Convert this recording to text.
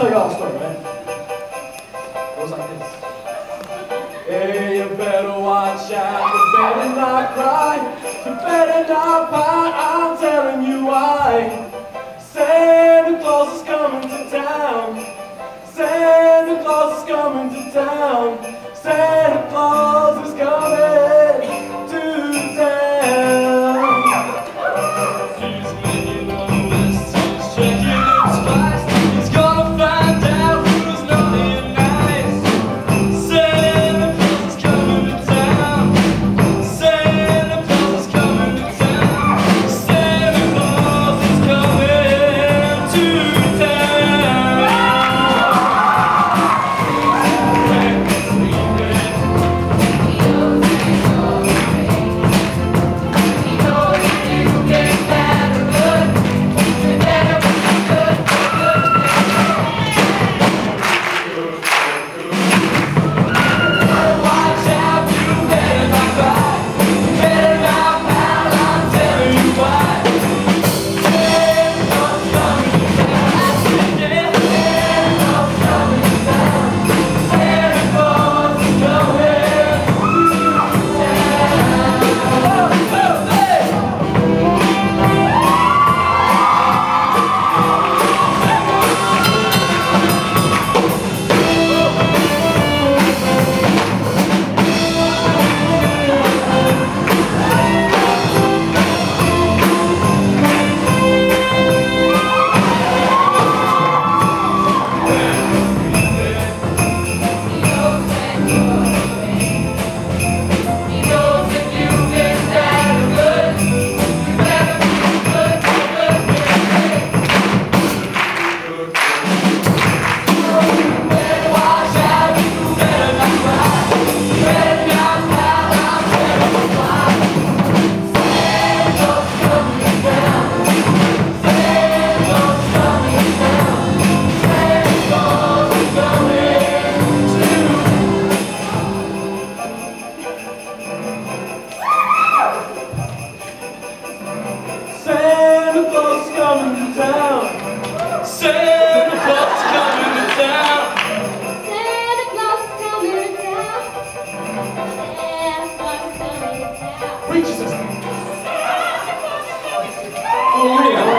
tell you all a story, man. It goes like this. Hey, you better watch out, you better not cry, you better not pout, I'm telling you why. Santa Claus is coming to town, Santa Claus is coming to town, Santa Claus is coming. Preach this. Oh, yeah.